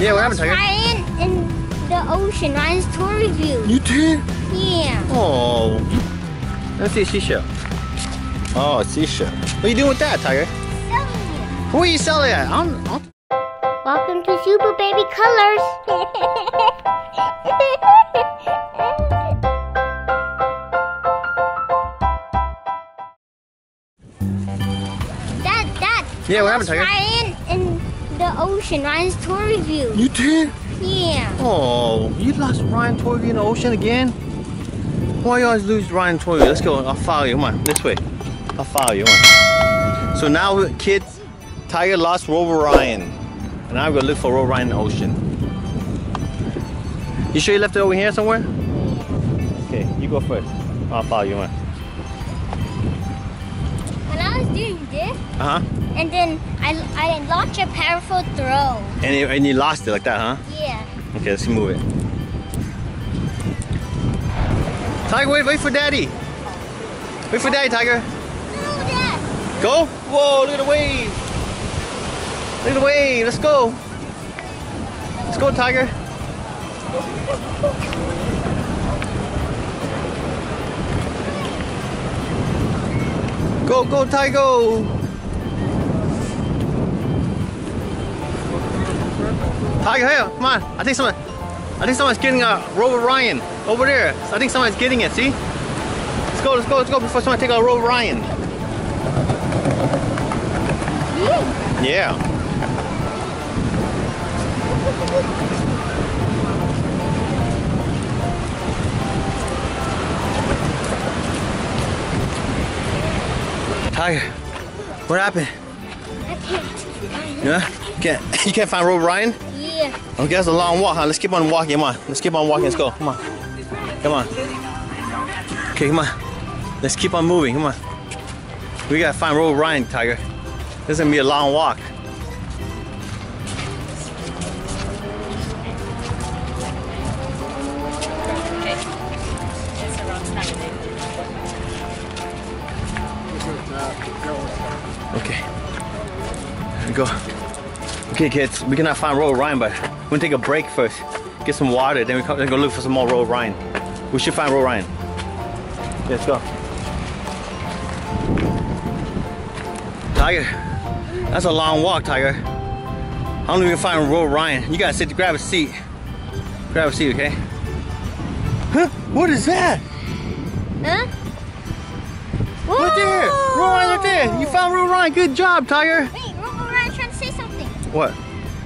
Yeah, what happened, Tiger? Ryan in the ocean. Ryan's tour review. You did? Yeah. Oh. Let's see a seashell. Oh, a seashell. What are you doing with that, Tiger? Selling it. Who are you selling it at? Welcome to Super Baby Colors. Yeah, what happened, Tiger? Ryan in the ocean. Ryan's tour review. You did? Yeah. Oh, you lost Ryan's tour review in the ocean again? Why you always lose Ryan's tour review? Let's go. I'll follow you. Come on, this way. I'll follow you. Come on. So now, kids, Tiger lost Robo Ryan, and I'm gonna look for Robo Ryan in the ocean. You sure you left it over here somewhere? Okay, you go first. I'll follow you. Come on. When I was doing this. Uh huh. And then I launched a powerful throw. And you lost it like that, huh? Yeah. Okay, let's move it. Tiger, wait for daddy. Wait for daddy, Tiger. No, Dad. Go. Whoa, look at the wave. Look at the wave. Let's go. Let's go, Tiger. Go, go, Tiger. Tiger, here, come on. I think someone's getting a Robo Ryan over there. I think someone's getting it, see? Let's go before someone take a Robo Ryan. Yeah. Tiger, what happened? I can't. Yeah? You can't find Robo Ryan? Yeah. Okay, that's a long walk, huh? Let's keep on walking, come on. Let's keep on walking, let's go. Come on. Come on. Okay, come on. Let's keep on moving, come on. We gotta find Robo Ryan, Tiger. This is gonna be a long walk. Okay. Here we go. Okay kids, we cannot find Robo Ryan, but we're gonna take a break first. Get some water, then we're gonna go look for some more Robo Ryan. We should find Robo Ryan. Let's go. Tiger, that's a long walk, Tiger. I don't know if we can find Robo Ryan. You gotta sit, grab a seat. Grab a seat, okay? Huh? What is that? Huh? Whoa! Right there! Robo Ryan right there! You found Robo Ryan! Good job, Tiger! What?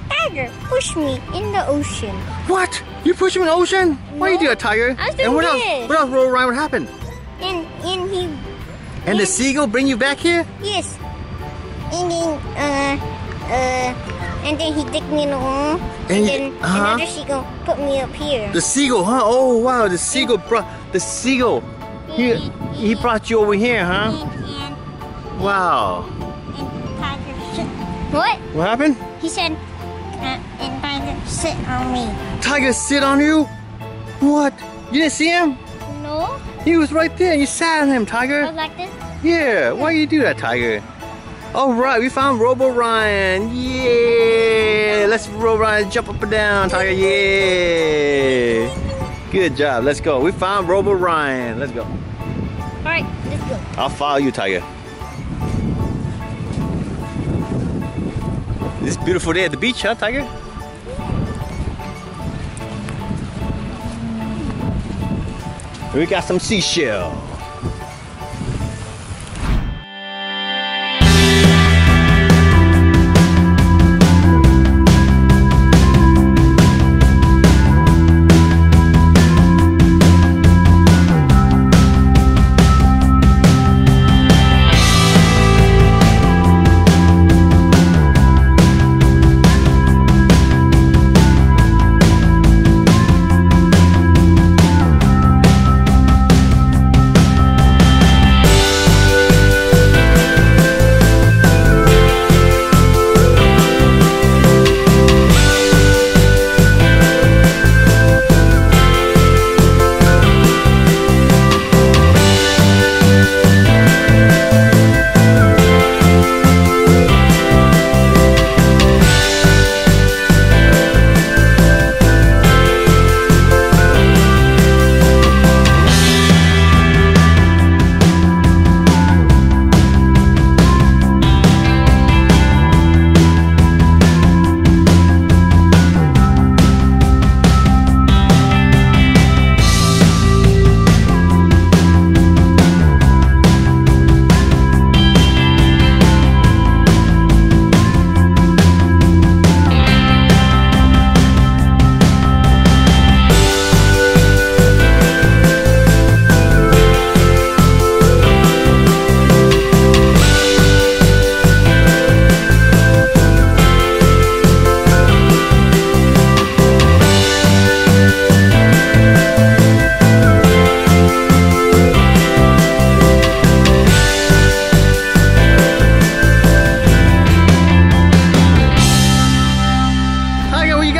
Tiger pushed me in the ocean. What? You pushed him in the ocean? No. Why you do that, Tiger? I was doing this. What else, Robo Ryan? What happened? And the seagull bring you back here? Yes. And then he took me in the arm. And then another seagull put me up here. The seagull, huh? Oh wow, the seagull brought the seagull. He brought you over here, huh? Wow. And Tiger shook. What? What happened? He said, and Tiger sit on me. Tiger sit on you? What? You didn't see him? No. He was right there. You sat on him, Tiger. I was like this? Yeah. Why you do that, Tiger? All right. We found Robo Ryan. Yeah. Let's Robo Ryan jump up and down, Tiger. Yeah. Good job. Let's go. We found Robo Ryan. Let's go. All right. Let's go. I'll follow you, Tiger. It's beautiful day at the beach, huh, Tiger? We got some seashells.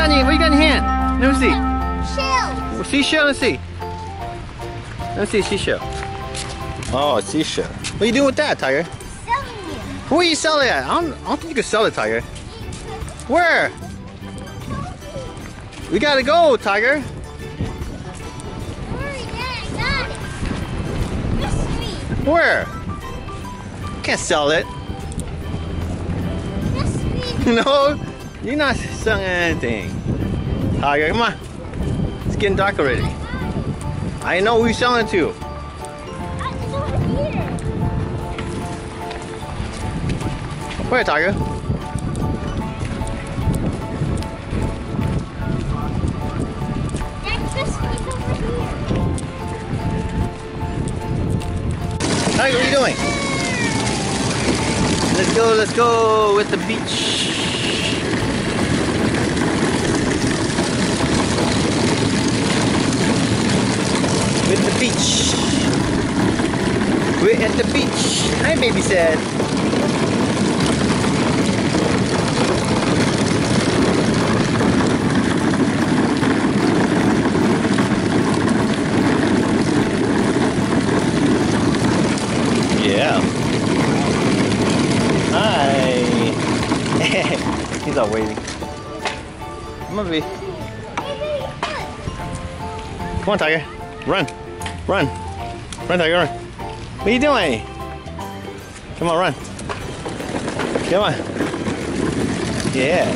got in your, hand? Let me see. Shell. Well, seashell, let's see. Let's see, seashell. Oh, it's seashell. What are you doing with that, Tiger? Selling it. Who are you selling it at? I don't think you can sell it, Tiger. Where? We gotta go, Tiger. Hurry, Dad, I got it. You're sweet. Where? You can't sell it. No, you're not selling anything. Tiger, come on. It's getting dark already. I know who you're selling to. It's over here. Where, Tiger? Tiger, what are you doing? Let's go with the beach. With the beach. We're at the beach. Hi, baby said. He's all waiting. Come on, baby. Come on, Tiger. Run. Run. Run, Tiger, run. What are you doing? Come on, run. Come on. Yeah.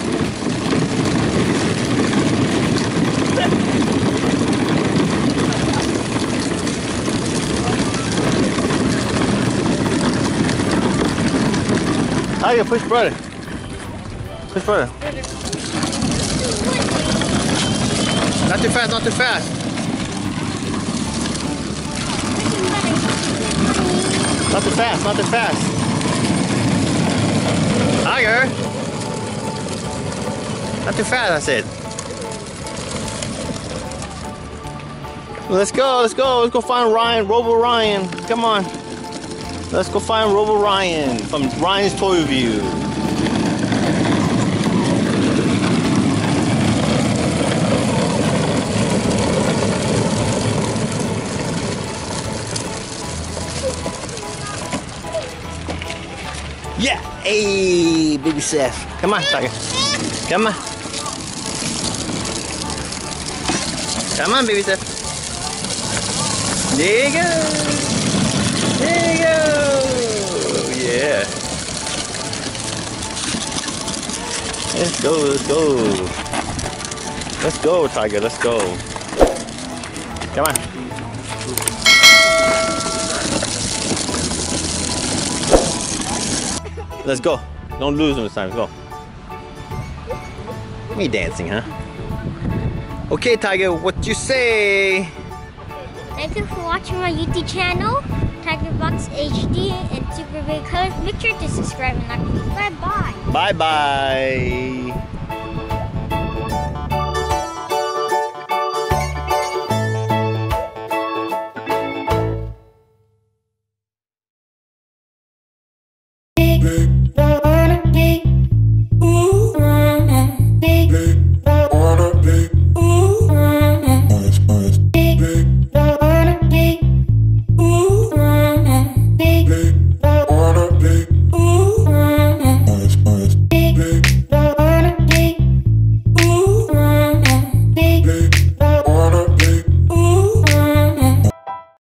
Tiger, push brother. Push further. Not too fast, not too fast. Not too fast, not too fast. Tiger! Not too fast, I said. Let's go, let's go. Let's go find Ryan, Robo Ryan. Come on. Let's go find Robo Ryan from Ryan's Toy Review. Yeah! Hey, baby Seth. Come on, Tiger. Come on. Come on, baby Seth. There you go. There you go. Yeah. Let's go, let's go. Let's go, Tiger, let's go. Come on. Let's go. Don't lose him this time. Let's go. Me dancing, huh? Okay, Tiger, what you say? Thank you for watching my YouTube channel, TigerBox HD and Super Baby Colors. Make sure to subscribe and like. Bye bye. Bye bye.